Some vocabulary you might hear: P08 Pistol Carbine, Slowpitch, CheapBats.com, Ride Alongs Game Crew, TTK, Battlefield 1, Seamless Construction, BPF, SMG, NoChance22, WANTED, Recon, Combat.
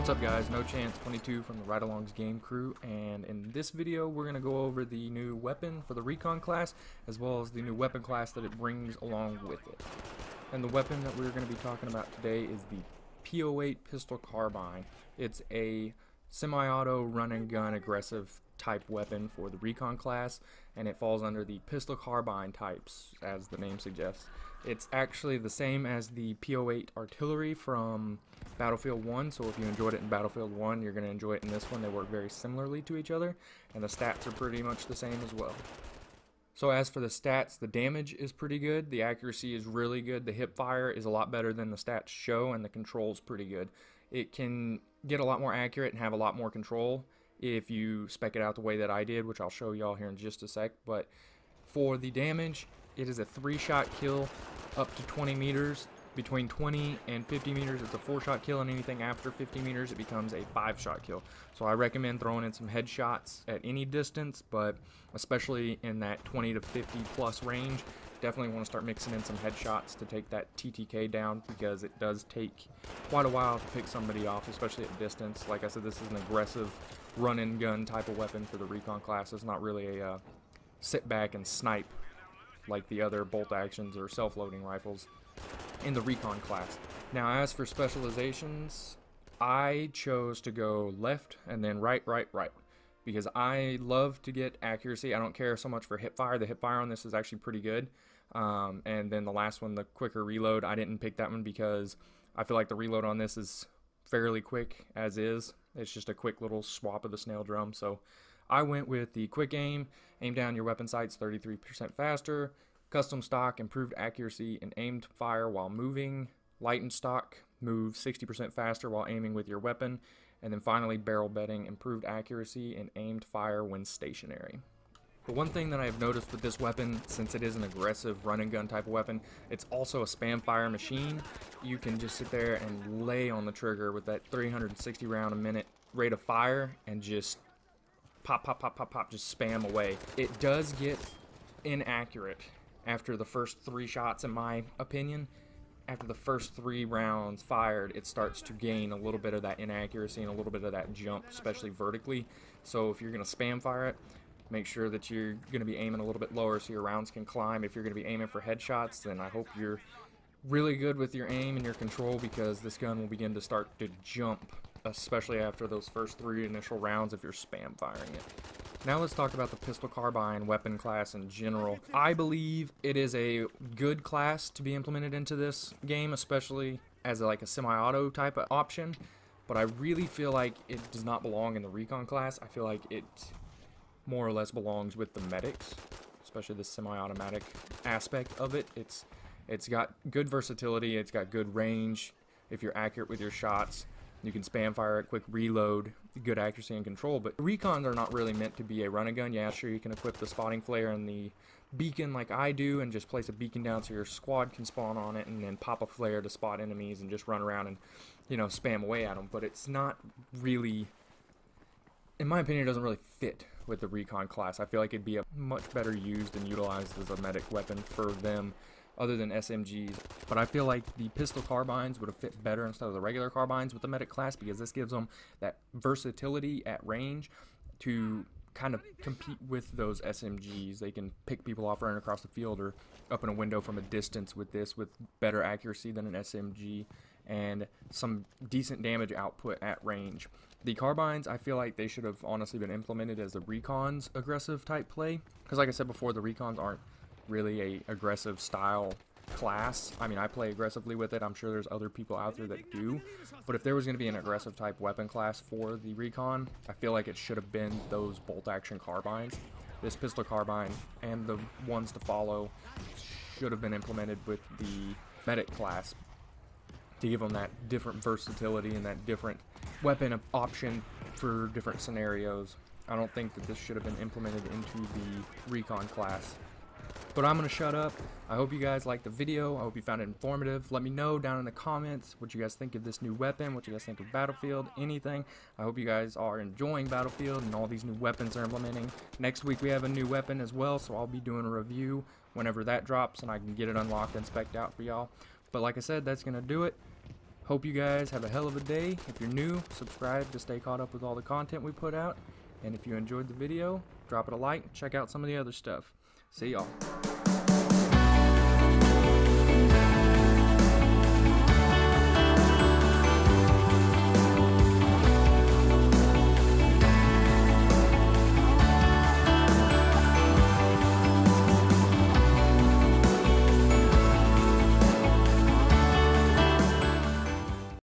What's up guys, NoChance22 from the Ride Alongs Game Crew, and in this video we're going to go over the new weapon for the Recon class, as well as the new weapon class that it brings along with it. And the weapon that we're going to be talking about today is the P08 Pistol Carbine. It's a semi-auto run-and-gun aggressive type weapon for the Recon class, and it falls under the Pistol Carbine types, as the name suggests. It's actually the same as the P08 artillery from Battlefield 1, so if you enjoyed it in Battlefield 1, you're going to enjoy it in this one. They work very similarly to each other, and the stats are pretty much the same as well. So as for the stats, the damage is pretty good, the accuracy is really good, the hip fire is a lot better than the stats show, and the control's pretty good. It can get a lot more accurate and have a lot more control if you spec it out the way that I did, which I'll show y'all here in just a sec. But for the damage, it is a 3-shot kill up to 20 meters. Between 20 and 50 meters, it's a 4-shot kill, and anything after 50 meters, it becomes a 5-shot kill. So I recommend throwing in some headshots at any distance, but especially in that 20 to 50 plus range, definitely want to start mixing in some headshots to take that TTK down, because it does take quite a while to pick somebody off, especially at distance. Like I said, this is an aggressive run-and-gun type of weapon for the Recon class. It's not really a sit-back and snipe like the other bolt actions or self-loading rifles in the Recon class. Now as for specializations, I chose to go left and then right, because I love to get accuracy. I don't care so much for hip fire. The hip fire on this is actually pretty good. And then the last one, the quicker reload, I didn't pick that one because I feel like the reload on this is fairly quick as is. It's just a quick little swap of the snail drum. So I went with the quick aim down your weapon sights 33% faster, custom stock, improved accuracy and aimed fire while moving, lightened stock, move 60% faster while aiming with your weapon, and then finally barrel bedding, improved accuracy and aimed fire when stationary. But one thing that I have noticed with this weapon, since it is an aggressive run and gun type of weapon, it's also a spam fire machine. You can just sit there and lay on the trigger with that 360 round a minute rate of fire and just pop, pop, pop, pop, pop, just spam away. It does get inaccurate after the first 3 shots, in my opinion. After the first 3 rounds fired, it starts to gain a little bit of that inaccuracy and a little bit of that jump, especially vertically. So if you're going to spam fire it, make sure that you're going to be aiming a little bit lower so your rounds can climb. If you're going to be aiming for headshots, then I hope you're really good with your aim and your control, because this gun will begin to start to jump, especially after those first 3 initial rounds if you're spam firing it. Now let's talk about the Pistol Carbine weapon class in general. I believe it is a good class to be implemented into this game, especially as like a semi-auto type of option, but I really feel like it does not belong in the Recon class. I feel like it more or less belongs with the medics, especially the semi-automatic aspect of it. It's got good versatility, it's got good range. If you're accurate with your shots, you can spam fire it, quick reload, good accuracy and control. But Recons are not really meant to be a run-and-gun. Yeah, sure, you can equip the spotting flare and the beacon like I do and just place a beacon down so your squad can spawn on it and then pop a flare to spot enemies and just run around and, you know, spam away at them. But it's not really, in my opinion, it doesn't really fit with the Recon class. I feel like it'd be a much better used and utilized as a medic weapon for them, other than SMGs. But I feel like the pistol carbines would have fit better instead of the regular carbines with the medic class, because this gives them that versatility at range to kind of compete with those SMGs. They can pick people off running across the field or up in a window from a distance with this, with better accuracy than an SMG and some decent damage output at range. The carbines, I feel like they should have honestly been implemented as the Recon's aggressive type play, because like I said before, the Recons aren't really an aggressive style class. I mean, I play aggressively with it. I'm sure there's other people out there that do, but if there was going to be an aggressive type weapon class for the Recon, I feel like it should have been those bolt action carbines. This pistol carbine and the ones to follow should have been implemented with the medic class to give them that different versatility and that different weapon option for different scenarios. I don't think that this should have been implemented into the Recon class. But I'm going to shut up. I hope you guys liked the video. I hope you found it informative. Let me know down in the comments what you guys think of this new weapon, what you guys think of Battlefield, anything. I hope you guys are enjoying Battlefield and all these new weapons they're implementing. Next week we have a new weapon as well, so I'll be doing a review whenever that drops and I can get it unlocked and spec'd out for y'all. But like I said, that's going to do it. Hope you guys have a hell of a day. If you're new, subscribe to stay caught up with all the content we put out. And if you enjoyed the video, drop it a like, check out some of the other stuff. See y'all.